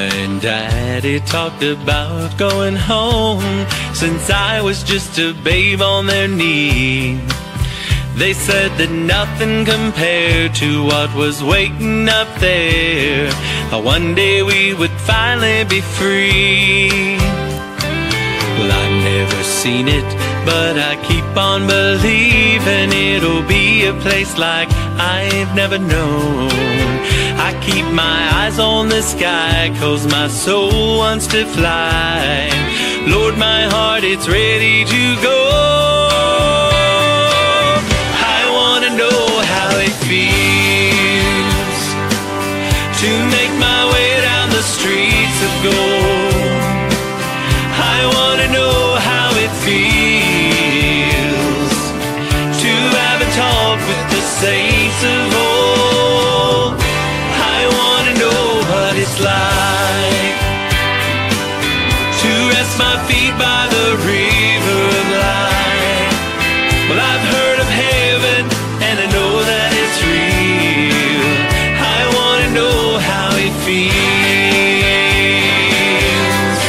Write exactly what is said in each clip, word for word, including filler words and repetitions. and Daddy talked about going home since I was just a babe on their knee. They said that nothing compared to what was waiting up there, how one day we would finally be free. Well, I've never seen it, but I keep on believing it'll be a place like I've never known. I keep my eyes on the sky, 'cause my soul wants to fly. Lord, my heart, it's ready to go. Feels to make my way down the streets of gold. I want to know how it feels to have a talk with the saints of old. I want to know what it's like to rest my feet by the river of light. Well, I've heard of heaven and I know that feels.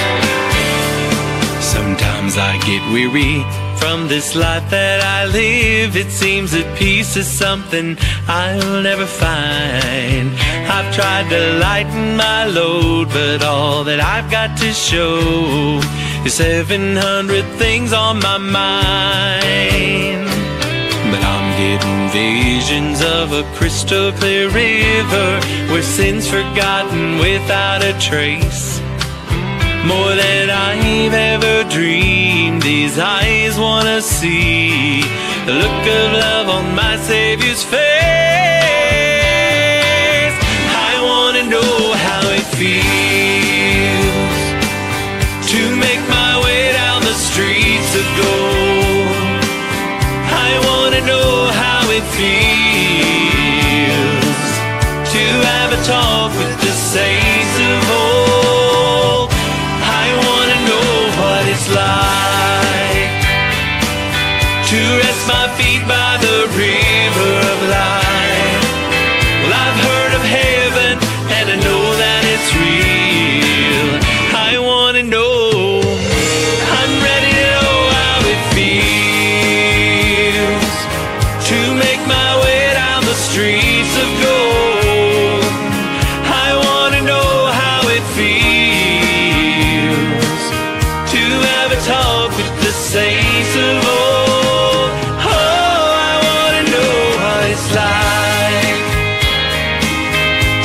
Sometimes I get weary from this life that I live. It seems that peace is something I'll never find. I've tried to lighten my load, but all that I've got to show is seven hundred things on my mind. But I'm getting visions of a crystal clear river where sin's forgotten without a trace. More than I've ever dreamed, these eyes wanna see the look of love on my Savior's face. I wanna know how it feels to make my way down the streets of gold. I wanna know how it feels to have a talk with the saints of old. I wanna know what it's like to rest my feet by the river of life. Well, I've heard of heaven and I know that it's real. I wanna know. I'm ready to know how it feels to make my way down the streets of gold. I want to know how it feels to have a talk with the saints of old. Oh, I want to know what it's like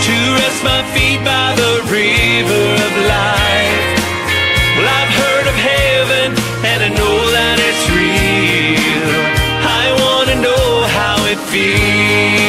to rest my feet by the river of life. Well, I've heard of heaven and I know that it's real. Be